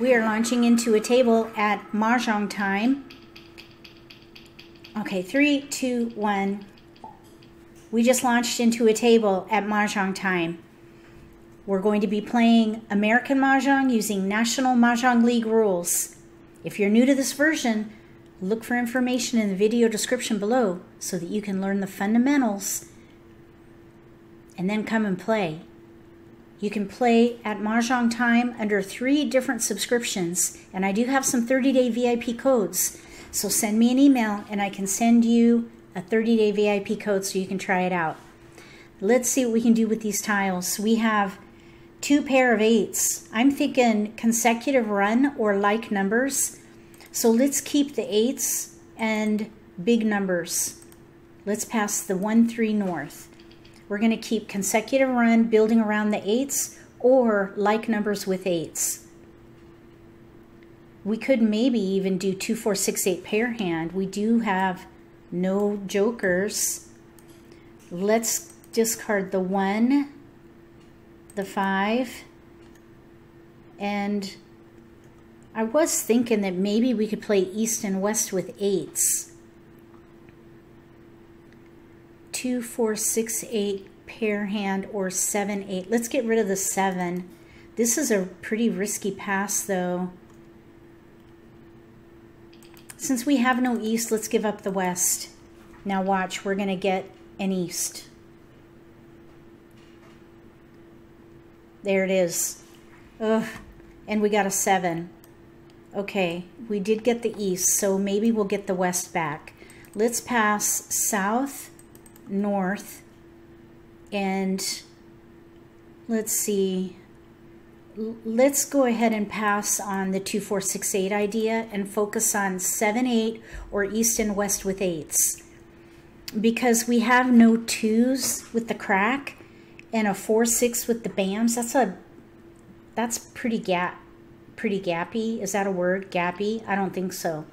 We are launching into a table at Mahjong Time. Okay, 3, 2, 1. We just launched into a table at Mahjong Time. We're going to be playing American Mahjong using National Mah Jongg League rules. If you're new to this version, look for information in the video description below so that you can learn the fundamentals and then come and play. You can play at Mahjong Time under 3 different subscriptions, and I do have some 30-day VIP codes. So send me an email and I can send you a 30-day VIP code so you can try it out. Let's see what we can do with these tiles. We have 2 pair of 8s. I'm thinking consecutive run or like numbers. So let's keep the 8s and big numbers. Let's pass the 1-3 north. We're going to keep consecutive run building around the 8s or like numbers with 8s. We could maybe even do 2, 4, 6, 8 pair hand. We do have no jokers. Let's discard the 1, the 5, and I was thinking that maybe we could play east and west with 8s. 2, 4, 6, 8 pair hand or 7, 8. Let's get rid of the 7. This is a pretty risky pass though. Since we have no east, let's give up the west. Now watch, we're going to get an east. There it is. Ugh. And we got a 7. Okay, we did get the east, so maybe we'll get the west back. Let's pass south, north, and let's see. Let's go ahead and pass on the 2, 4, 6, 8 idea and focus on 7, 8 or east and west with 8s. Because we have no 2s with the crack and a 4, 6 with the bams, that's pretty gappy. Is that a word? Gappy? I don't think so.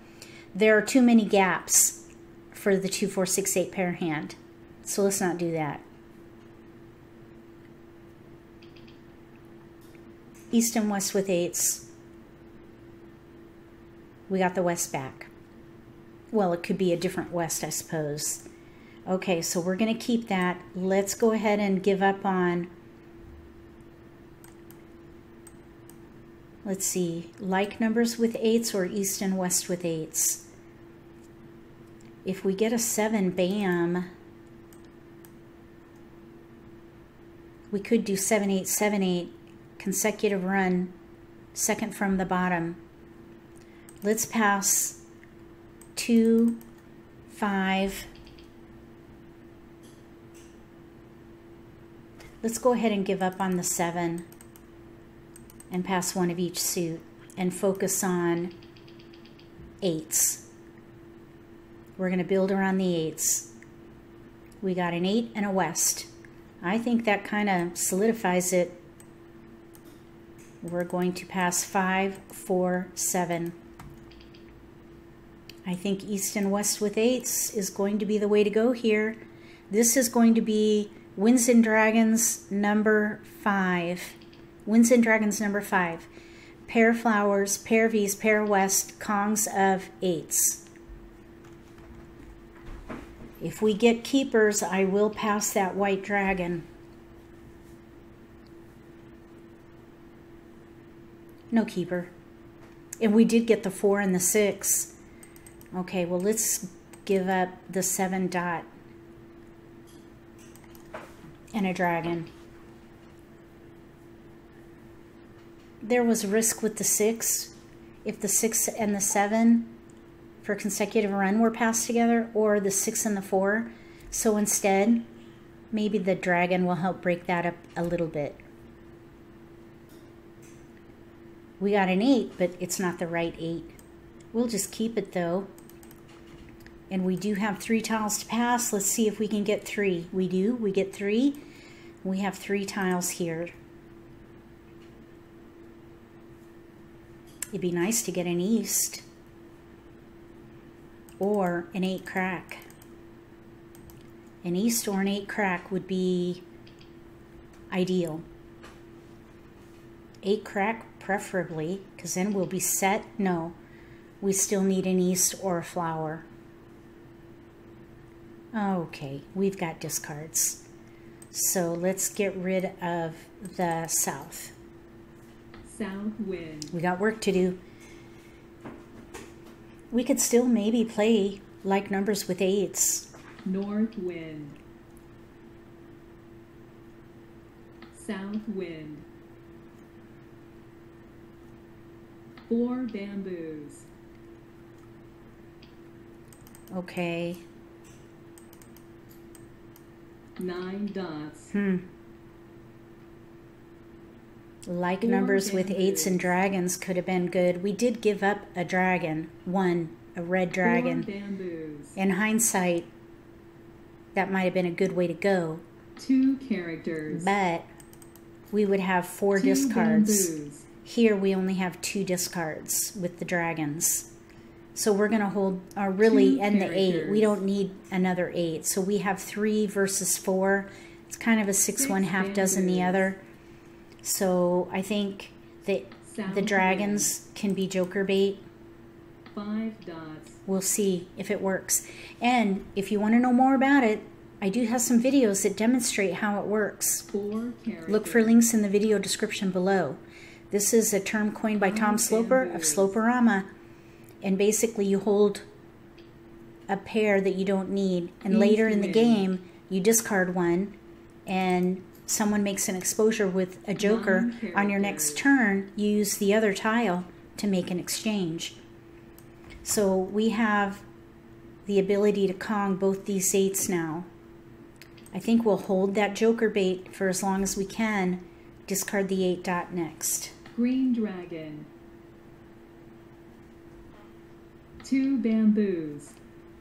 There are too many gaps for the 2, 4, 6, 8 pair hand. So let's not do that. East and west with 8s. We got the west back. Well, it could be a different west, I suppose. Okay, so we're going to keep that. Let's go ahead and give up on, let's see, like numbers with 8s or east and west with 8s. If we get a 7, bam, we could do 7, 8, 7, 8. Consecutive run, second from the bottom. Let's pass 2, 5. Let's go ahead and give up on the 7 and pass 1 of each suit and focus on 8s. We're going to build around the 8s. We got an 8 and a west. I think that kind of solidifies it. We're going to pass 5, 4, 7. I think east and west with 8s is going to be the way to go here. This is going to be Winds and Dragons number 5. Winds and Dragons number 5. Pair flowers, pair V's, pair west, Kongs of 8s. If we get keepers, I will pass that white dragon. No keeper. And we did get the 4 and the 6. Okay, well, let's give up the 7 dot and a dragon. There was risk with the 6. If the 6 and the 7 for consecutive run were passed together, or the 6 and the 4. So instead, maybe the dragon will help break that up a little bit. We got an 8, but it's not the right 8. We'll just keep it though. And we do have 3 tiles to pass. Let's see if we can get 3. We do. We get 3. We have 3 tiles here. It'd be nice to get an east or an 8 crack. An east or an 8 crack would be ideal. 8 crack preferably, because then we'll be set. No, we still need an east or a flower. Okay, we've got discards. So let's get rid of the south. South wind. We got work to do. We could still maybe play like numbers with eights. North wind. South wind. Four bamboos. Okay. 9 dots. Like numbers with eights and dragons could have been good. We did give up a dragon, a red dragon. In hindsight, that might have been a good way to go. 2 characters. But we would have 4 discards. Bamboos. Here we only have 2 discards with the dragons. So we're going to hold, end the 8. We don't need another 8. So we have 3 versus 4. It's kind of a 6-1 half dozen the other. So I think that the dragons can be joker bait. 5 dots. We'll see if it works. And if you want to know more about it, I do have some videos that demonstrate how it works. 4 characters. Look for links in the video description below. This is a term coined by Tom Sloper of Sloperama. And basically you hold a pair that you don't need. And later in the game, you discard 1. And someone makes an exposure with a joker. On your next turn, you use the other tile to make an exchange. So we have the ability to Kong both these 8s now. I think we'll hold that joker bait for as long as we can. Discard the 8 dot next. Green dragon. 2 bamboos.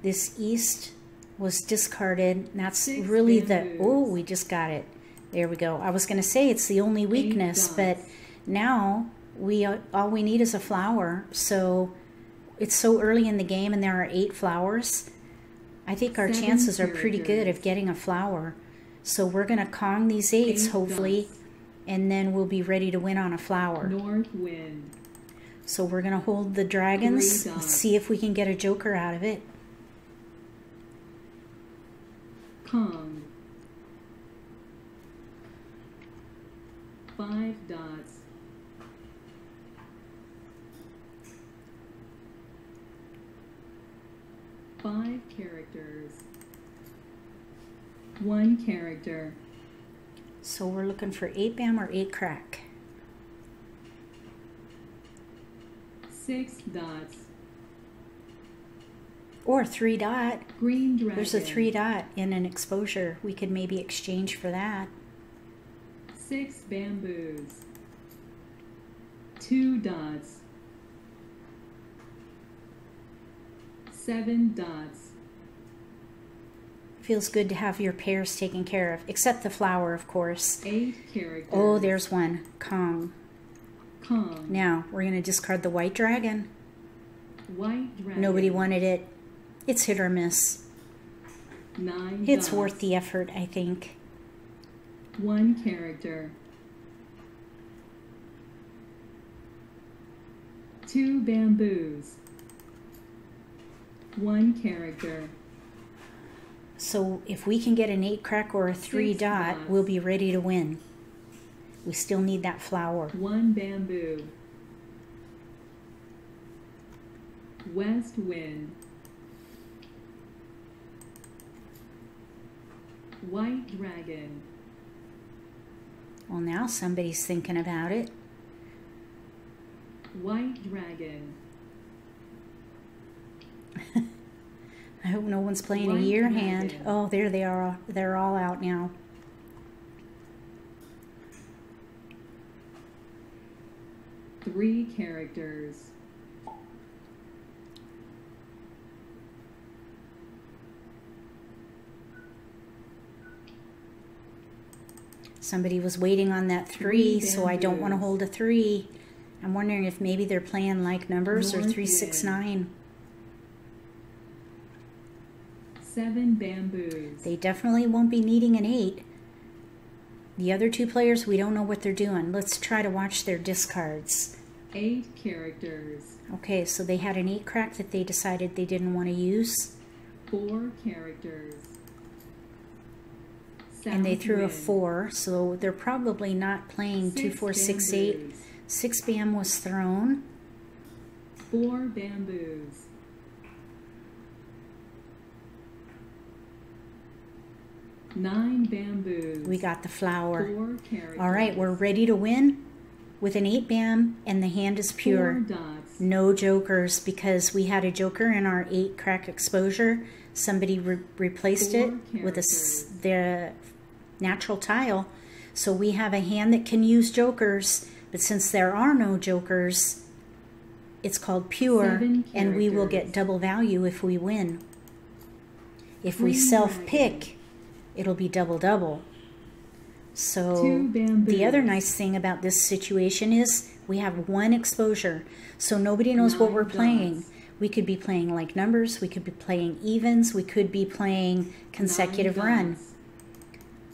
This east was discarded. That's 6 really bamboos. We just got it. There we go. I was going to say it's the only weakness, but now all we need is a flower. So it's so early in the game and there are 8 flowers. I think our chances are pretty good of getting a flower. So we're going to Kong these 8s, hopefully, and then we'll be ready to win on a flower. North wind. So we're going to hold the dragons. Let's see if we can get a joker out of it. Kong. 5 dots. Five characters. 1 character. So we're looking for 8 bam or 8 crack. 6 dots. Or 3 dot. Green dragon. There's a 3 dot in an exposure. We could maybe exchange for that. 6 bamboos. 2 dots. 7 dots. Feels good to have your pairs taken care of, except the flower, of course. 8 characters. Oh, there's 1. Kong. Kong. Now, we're going to discard the white dragon. White dragon. Nobody wanted it. It's hit or miss. 9 dots. It's worth the effort, I think. 1 character. 2 bamboos. 1 character. So if we can get an 8 crack or a 3 dot, we'll be ready to win. We still need that flower. 1 bamboo. West wind. White dragon. Well, now somebody's thinking about it. White dragon. I hope no one's playing a year hand. Oh, there they are. They're all out now. 3 characters. 3. Somebody was waiting on that 3, so I don't want to hold a 3. I'm wondering if maybe they're playing like numbers or 3, 6, 9. 7 bamboos. They definitely won't be needing an 8. The other 2 players, we don't know what they're doing. Let's try to watch their discards. 8 characters. Okay, so they had an 8 crack that they decided they didn't want to use. 4 characters. Sound and they threw a 4, so they're probably not playing 2, 4, 6, 8. 6 bam was thrown. 4 bamboos. Nine bamboos. We got the flower. 4 characters. All right, we're ready to win with an 8 bam, and the hand is pure. 4 dots. No jokers, because we had a joker in our 8 crack exposure. Somebody replaced it with the natural tile. So we have a hand that can use jokers, but since there are no jokers, it's called pure, and we will get double value if we win. If we self-pick, it'll be double-double. So the other nice thing about this situation is we have 1 exposure, so nobody knows what we're playing. We could be playing like numbers, we could be playing evens, we could be playing consecutive run.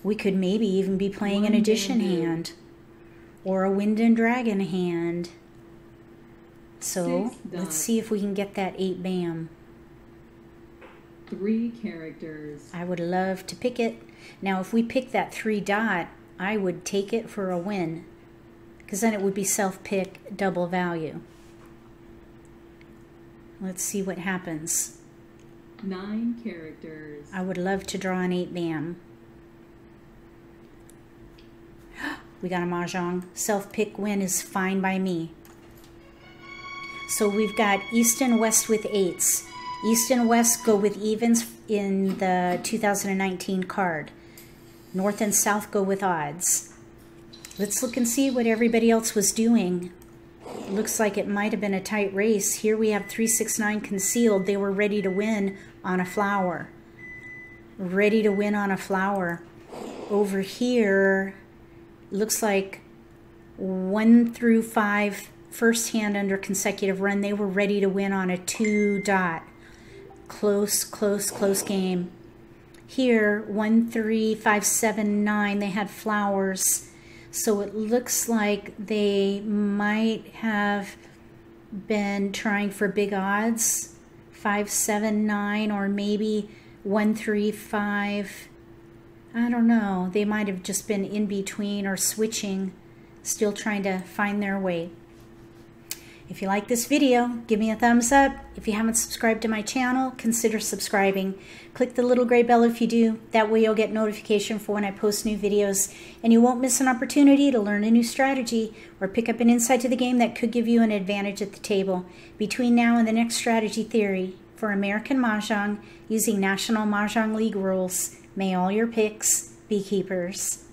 We could maybe even be playing an addition hand or a wind and dragon hand. So let's see if we can get that 8 bam. 3 characters. I would love to pick it. Now, if we pick that 3 dot, I would take it for a win, because then it would be self-pick, double value. Let's see what happens. 9 characters. I would love to draw an 8 bam. We got a mahjong. Self-pick win is fine by me. So we've got east and west with 8s. East and West go with evens in the 2019 card. North and South go with odds. Let's look and see what everybody else was doing. Looks like it might have been a tight race. Here we have 369 concealed. They were ready to win on a flower. Ready to win on a flower. Over here, looks like 1 through 5 first hand under consecutive run. They were ready to win on a 2 dot. Close, close, close game. Here, 1, 3, 5, 7, 9. They had flowers. So it looks like they might have been trying for big odds. 5, 7, 9, or maybe 1, 3, 5. I don't know. They might have just been in between or switching, still trying to find their way. If you like this video, give me a thumbs up. If you haven't subscribed to my channel, consider subscribing. Click the little gray bell if you do. That way you'll get notification for when I post new videos, and you won't miss an opportunity to learn a new strategy or pick up an insight to the game that could give you an advantage at the table. Between now and the next strategy theory for American Mahjong using National Mah Jongg League rules, may all your picks be keepers.